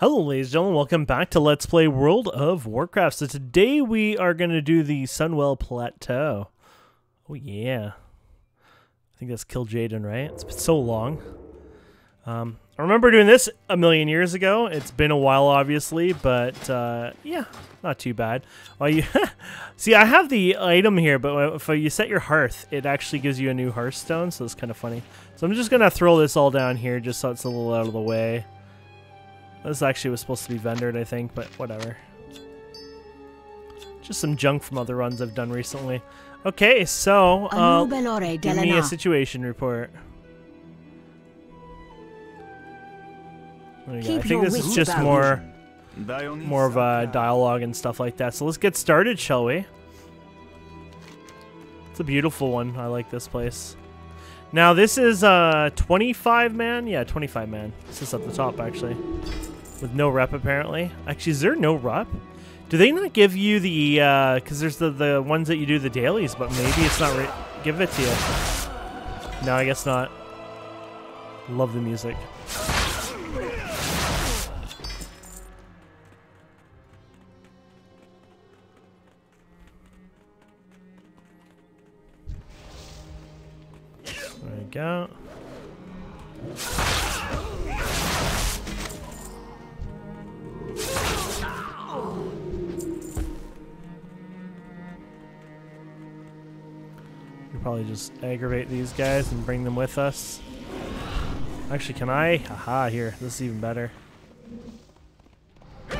Hello ladies and gentlemen, welcome back to Let's Play World of Warcraft. So today we are going to do the Sunwell Plateau. Oh yeah. I think that's Kil'jaeden, right? It's been so long. I remember doing this a million years ago. It's been a while obviously, but yeah, not too bad. Well, see, I have the item here, but if you set your hearth, it actually gives you a new hearthstone, so it's kind of funny. So I'm just going to throw this all down here just so it's a little out of the way. This actually was supposed to be vendored, I think, but whatever. Just some junk from other runs I've done recently. Okay, so, give me a situation report. I think this is just more of a dialogue and stuff like that. So let's get started, shall we? It's a beautiful one. I like this place. Now this is 25 man. Yeah, 25 man. This is at the top actually. With no rep apparently. Actually, is there no rep? Do they not give you the cuz there's the ones that you do the dailies, but maybe it's not give it to you. No, I guess not. Love the music. Go. We'll probably just aggravate these guys and bring them with us. Actually, can I? Haha, here. This is even better. Do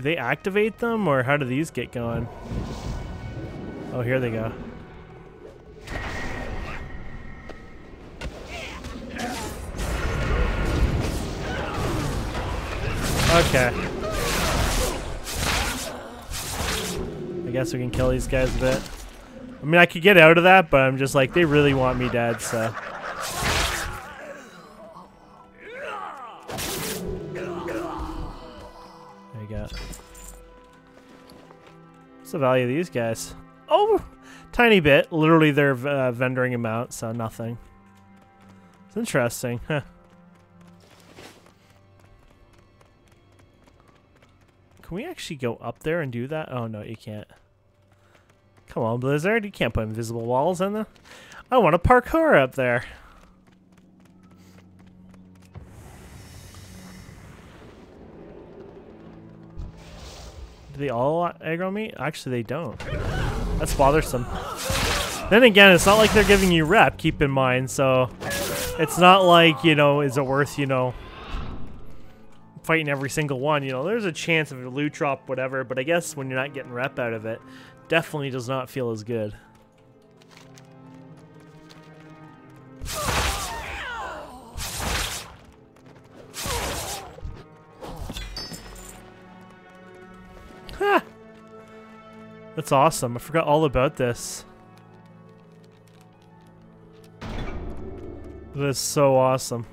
they activate them, or how do these get going? Oh, here they go. Okay. I guess we can kill these guys a bit. I mean, I could get out of that, but I'm just like, they really want me dead, so... What's the value of these guys? Oh, tiny bit. Literally, they're vendoring them out, so nothing. It's interesting. Huh. Can we actually go up there and do that? Oh no, you can't. Come on, Blizzard. You can't put invisible walls in there. I want a parkour up there. Do they all aggro me? Actually, they don't. That's bothersome. Then again, it's not like they're giving you rep, keep in mind, so... It's not like, you know, is it worth, you know... Fighting every single one, you know, there's a chance of a loot drop, whatever, but I guess when you're not getting rep out of it, definitely does not feel as good. That's awesome. I forgot all about this. That is so awesome.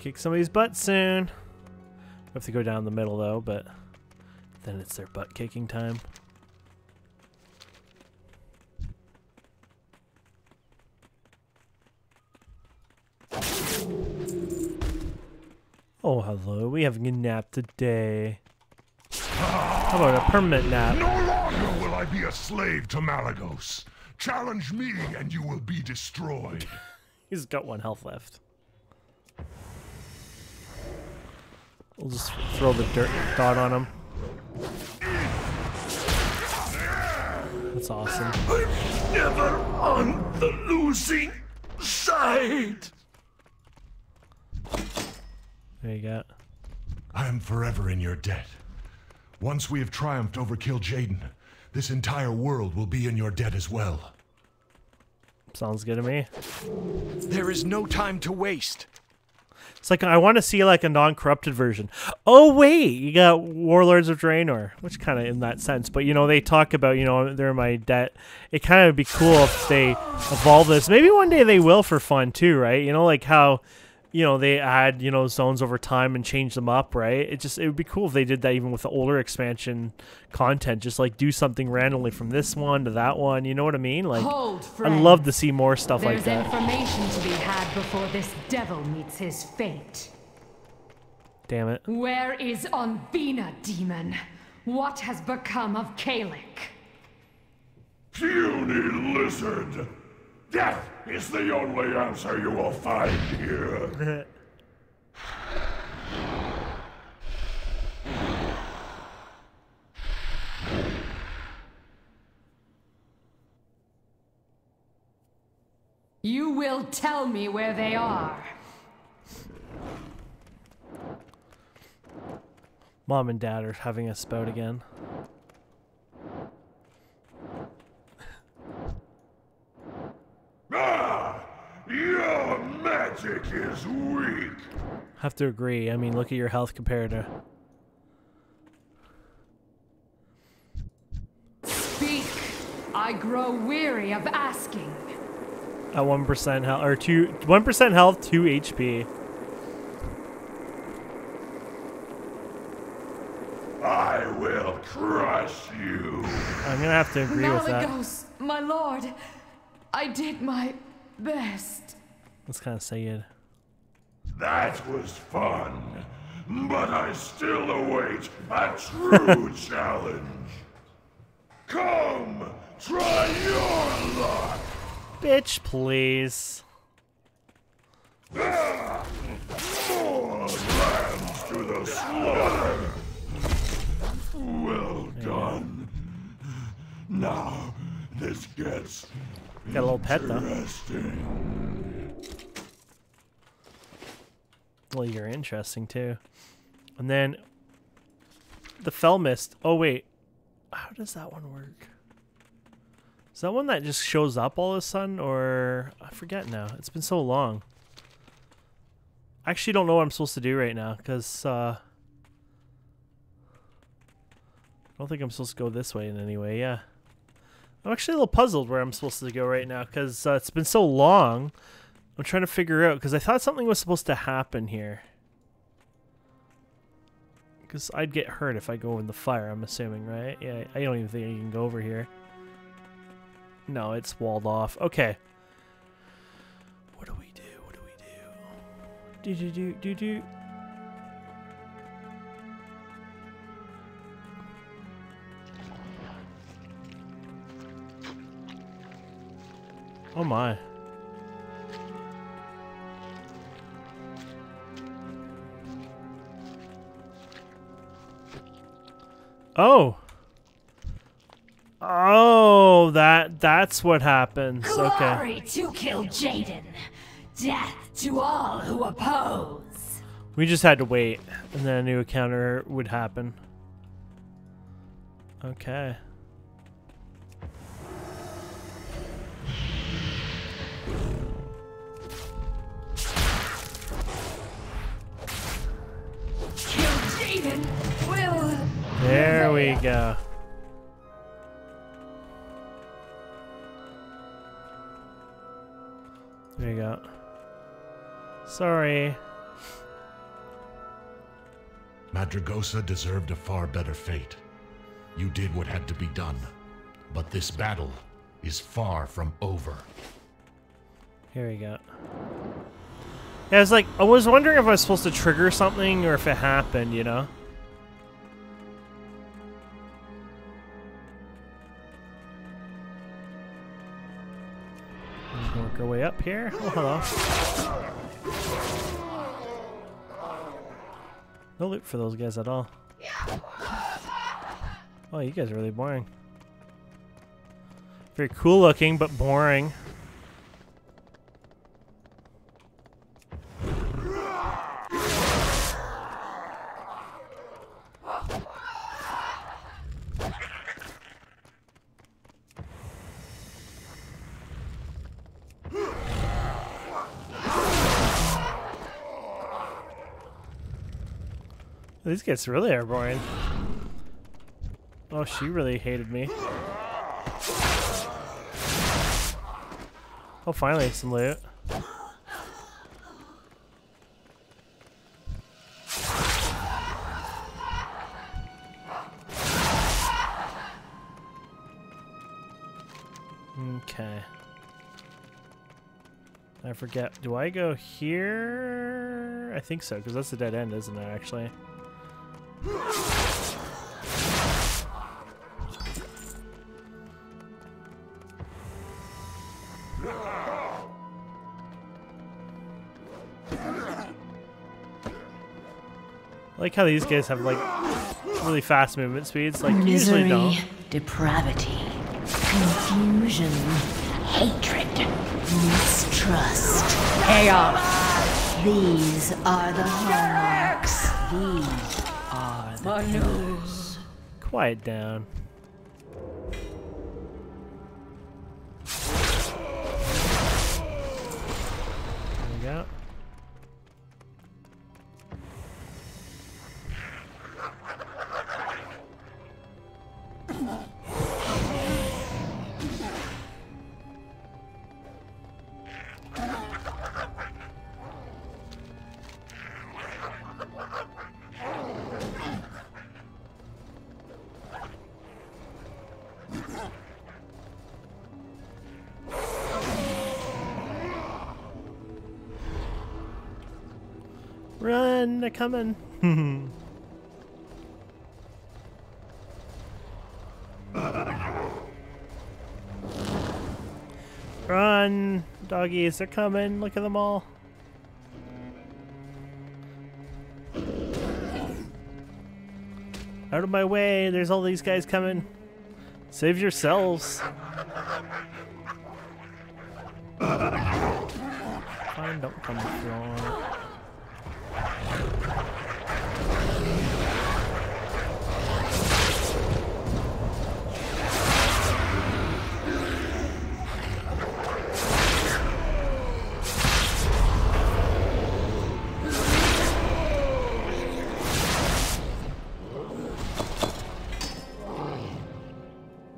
Kick somebody's butt soon. We have to go down the middle though, but then it's their butt kicking time. Oh, hello. We having a nap today. How about a permanent nap? No longer will I be a slave to Malagos. Challenge me and you will be destroyed. He's got one health left. We'll just throw the dirt dot on him. That's awesome. I'm never on the losing side. There you go. I am forever in your debt. Once we have triumphed over Kil'jaeden, this entire world will be in your debt as well. Sounds good to me. There is no time to waste. It's like, I want to see like a non-corrupted version. Oh wait, you got Warlords of Draenor, which kind of in that sense. But you know, they talk about, you know, they're my debt. It kind of would be cool if they evolve this. Maybe one day they will for fun too, right? You know, like how, you know, they add, you know, zones over time and change them up, right? It just, it would be cool if they did that even with the older expansion content. Just like do something randomly from this one to that one. You know what I mean? Like, I'd love to see more stuff like that. There's information to be had before this devil meets his fate. Damn it. Where is Anveena, demon? What has become of Kalik? Puny lizard! Death is the only answer you will find here. You will tell me where they are. Mom and Dad are having a spout again. Ah, your magic is weak. Have to agree. I mean, look at your health compared to. Speak. I grow weary of asking. At 1% health or 1% health, 2 HP. I will crush you. I'm gonna have to agree with that. Malagos, my lord. I did my best. That's kind of sad. That was fun, but I still await a true challenge. Come, try your luck. Bitch, please. Ah, more lambs to the slaughter. Well done. Now, this gets... Got a little pet though. Well, you're interesting too. And then the Fel Mist. Oh wait, how does that one work? Is that one that just shows up all of a sudden, or I forget now? It's been so long. I actually don't know what I'm supposed to do right now because I don't think I'm supposed to go this way in any way. Yeah. I'm actually a little puzzled where I'm supposed to go right now because it's been so long. I'm trying to figure out because I thought something was supposed to happen here. Because I'd get hurt if I go in the fire, I'm assuming, right? Yeah, I don't even think I can go over here. No, it's walled off. Okay. What do we do? What do we do? Do. Oh my. Oh. Oh, that's what happens. Okay. Glory to Kil'jaeden. Death to all who oppose. We just had to wait and then a new encounter would happen. Okay. There we go. There you go. Sorry. Madrigosa deserved a far better fate. You did what had to be done, but this battle is far from over. Here we go. Yeah, I was like, I was wondering if I was supposed to trigger something or if it happened, you know? Work our way up here. Oh, hello. No loot for those guys at all. Oh, you guys are really boring. Very cool looking, but boring. This gets really airborne. Oh, she really hated me. Oh, finally some loot. Okay. I forget. Do I go here? I think so, because that's a dead end, isn't it, actually? I like how these guys have like really fast movement speeds, like you usually don't. Depravity, confusion, hatred, mistrust, chaos. These are the hallmarks. These are the news. Quiet down. There we go. Run, they're coming. Run, doggies, they're coming. Look at them all. Out of my way, there's all these guys coming. Save yourselves. Fine, don't come through.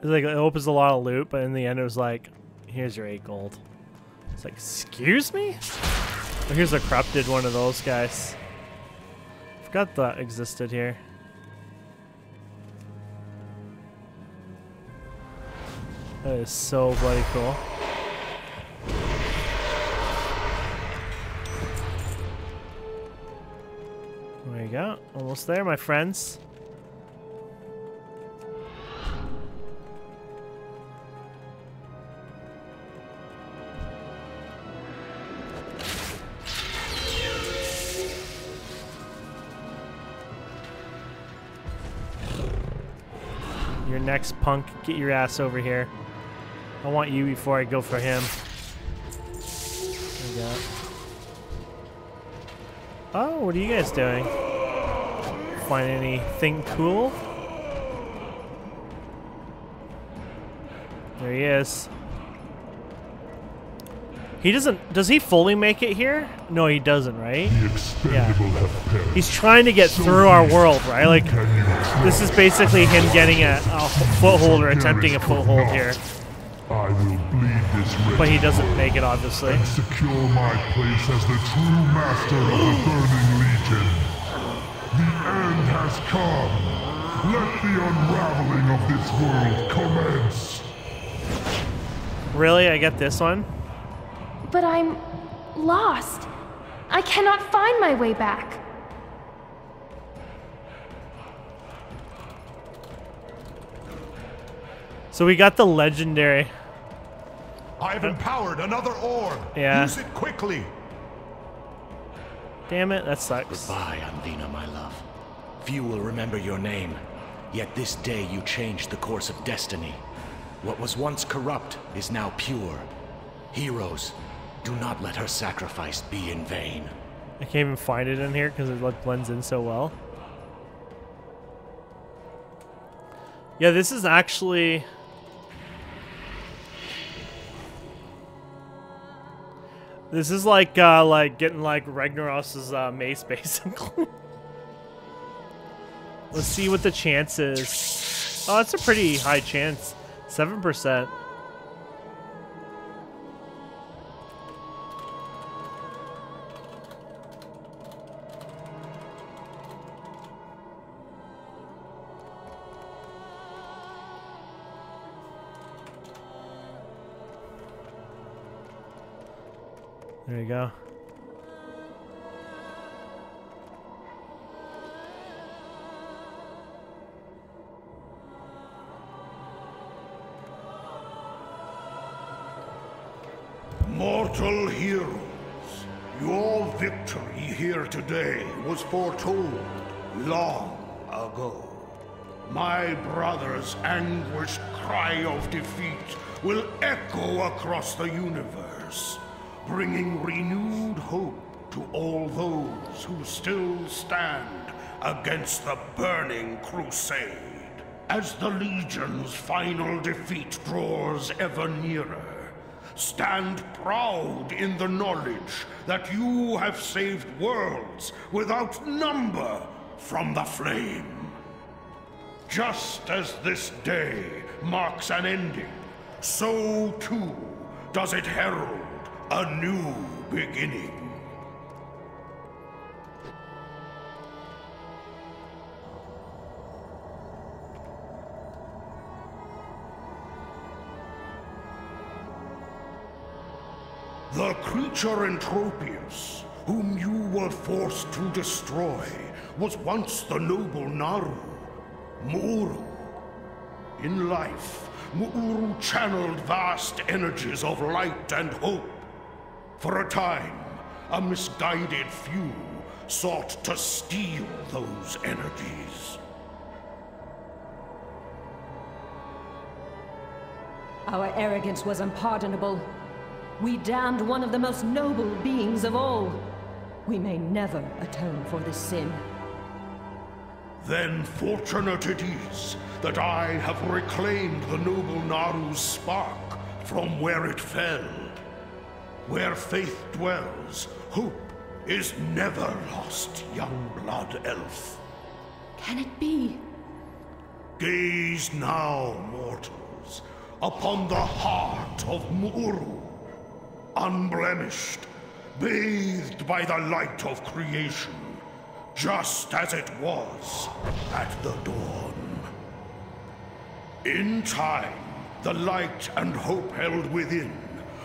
Like, it opens a lot of loot, but in the end it was like, here's your 8 gold. It's like, excuse me? Oh, here's a corrupted one of those guys. Forgot that existed here. That is so bloody cool. There you go. Almost there, my friends. Your next punk, get your ass over here. I want you before I go for him. There we go. Oh, what are you guys doing? Find anything cool? There he is. He doesn't. Does he fully make it here? No, he doesn't, right? Yeah. He's trying to get through our world, right? Like, this is basically him getting a foothold or attempting a foothold here. I will bleed this river, but he doesn't make it, obviously. And secure my place as the true master of the Burning Legion. The end has come. Let the unraveling of this world commence. Really? I get this one? But I'm lost. I cannot find my way back. So we got the legendary. I've empowered another orb. Yeah. Use it quickly. Damn it, that sucks. Goodbye, Anveena, my love. Few will remember your name. Yet this day you changed the course of destiny. What was once corrupt is now pure. Heroes, do not let her sacrifice be in vain. I can't even find it in here because it like blends in so well. Yeah, this is actually... This is like getting like Ragnaros' mace, basically. Let's see what the chance is. Oh, that's a pretty high chance. 7%. There you go. Mortal heroes, your victory here today was foretold long ago. My brother's anguished cry of defeat will echo across the universe, bringing renewed hope to all those who still stand against the Burning Crusade. As the Legion's final defeat draws ever nearer, stand proud in the knowledge that you have saved worlds without number from the flame. Just as this day marks an ending, so too does it herald a new beginning. The creature Entropius, whom you were forced to destroy, was once the noble Naru, Mu'uru. In life, Mu'uru channeled vast energies of light and hope. For a time, a misguided few sought to steal those energies. Our arrogance was unpardonable. We damned one of the most noble beings of all. We may never atone for this sin. Then fortunate it is that I have reclaimed the noble Naru's spark from where it fell. Where faith dwells, hope is never lost, young blood elf. Can it be? Gaze now, mortals, upon the heart of Mu'uru. Unblemished, bathed by the light of creation, just as it was at the dawn. In time, the light and hope held within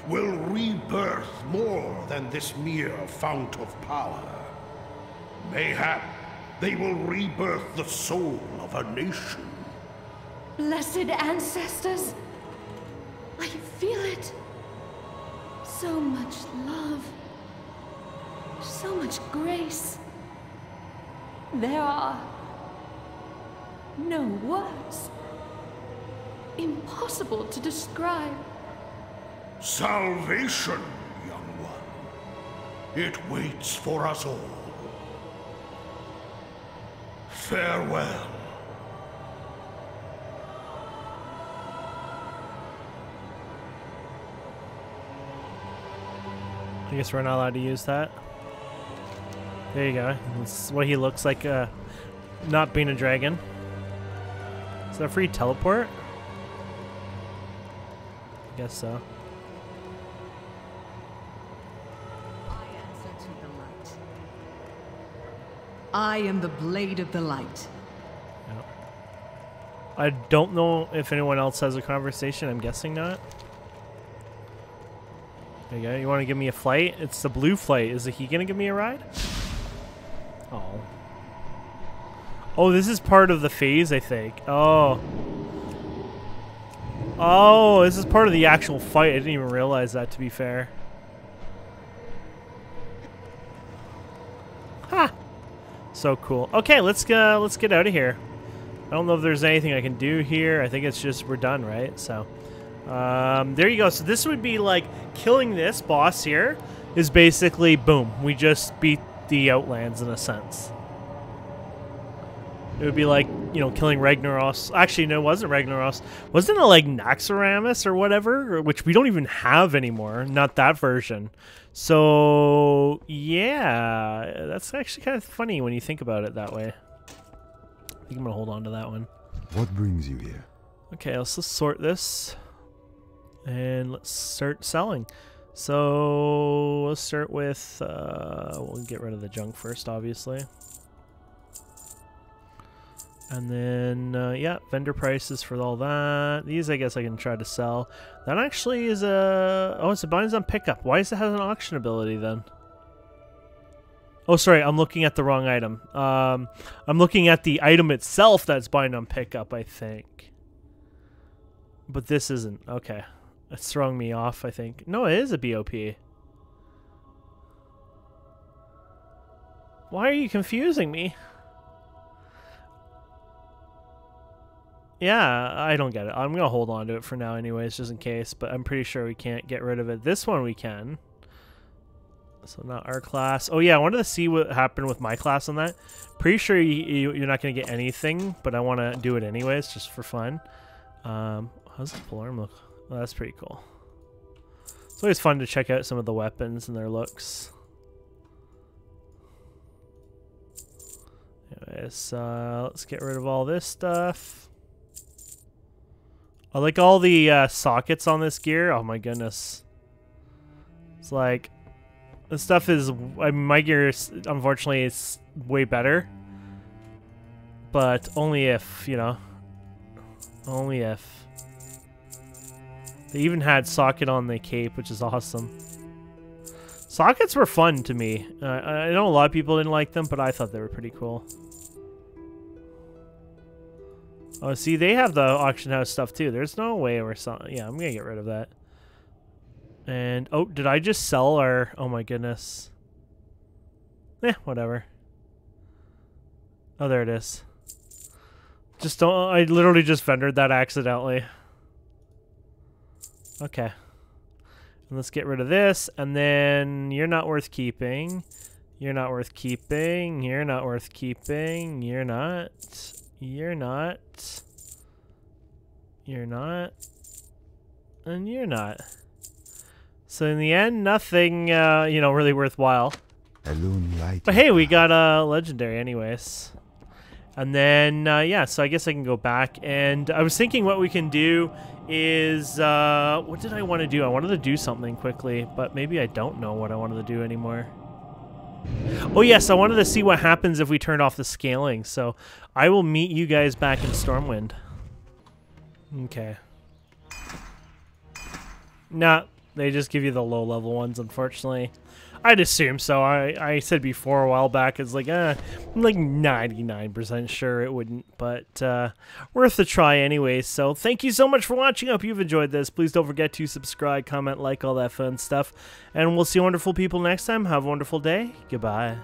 will rebirth more than this mere fount of power. Mayhap, they will rebirth the soul of a nation. Blessed ancestors, I feel it. So much love, so much grace. There are no words, impossible to describe. Salvation, young one. It waits for us all. Farewell. I guess we're not allowed to use that. There you go. That's what he looks like, not being a dragon. Is that free teleport? I guess so. I am the blade of the light. Yep. I don't know if anyone else has a conversation. I'm guessing not. There you go. You want to give me a flight? It's the blue flight. Is he going to give me a ride? Oh. Oh, this is part of the phase, I think. Oh. Oh, this is part of the actual fight. I didn't even realize that, to be fair. So cool. Okay, let's get out of here. I don't know if there's anything I can do here. I think it's just we're done, right? So there you go. So this would be like killing this boss here is basically boom. We just beat the Outlands in a sense. It would be like, you know, killing Ragnaros. Actually, no, it wasn't Ragnaros. Wasn't it like Naxaramus or whatever? Which we don't even have anymore. Not that version. So, yeah. That's actually kind of funny when you think about it that way. I think I'm gonna hold on to that one. What brings you here? Okay, let's sort this. And let's start selling. So let's start with we'll get rid of the junk first, obviously. And then yeah, vendor prices for all that. These I guess I can try to sell. That actually is a oh, it's a binds on pickup. Why does it have an auction ability then? Oh, sorry, I'm looking at the wrong item. I'm looking at the item itself that's bind on pickup, I think. But this isn't. Okay. That's throwing me off, I think. No, it is a BOP. Why are you confusing me? Yeah, I don't get it. I'm going to hold on to it for now anyways, just in case. But I'm pretty sure we can't get rid of it. This one we can. So not our class. Oh yeah, I wanted to see what happened with my class on that. Pretty sure you're not going to get anything, but I want to do it anyways, just for fun. How's the full arm look? Oh, that's pretty cool. It's always fun to check out some of the weapons and their looks. Anyways, let's get rid of all this stuff. I like all the sockets on this gear. Oh my goodness. It's like... This stuff is... my gear, unfortunately, is way better. But only if, you know... Only if. They even had socket on the cape, which is awesome. Sockets were fun to me. I know a lot of people didn't like them, but I thought they were pretty cool. Oh, see, they have the auction house stuff, too. There's no way we're selling... Yeah, I'm going to get rid of that. And, oh, did I just sell our... Oh, my goodness. Eh, whatever. Oh, there it is. Just don't... I literally just vendored that accidentally. Okay. And let's get rid of this. And then you're not worth keeping. You're not worth keeping. You're not worth keeping. You're not. You're not. You're not. And you're not. So in the end, nothing, you know, really worthwhile. But hey, we got a legendary anyways. And then, yeah, so I guess I can go back. And I was thinking what we can do is... what did I want to do? I wanted to do something quickly, but maybe I don't know what I wanted to do anymore. Oh, yes, I wanted to see what happens if we turn off the scaling. So I will meet you guys back in Stormwind. Okay. Nah. They just give you the low-level ones, unfortunately. I'd assume so. I said before a while back, it's like, I'm like 99% sure it wouldn't, but worth a try anyway. So thank you so much for watching. I hope you've enjoyed this. Please don't forget to subscribe, comment, like, all that fun stuff. And we'll see wonderful people next time. Have a wonderful day. Goodbye.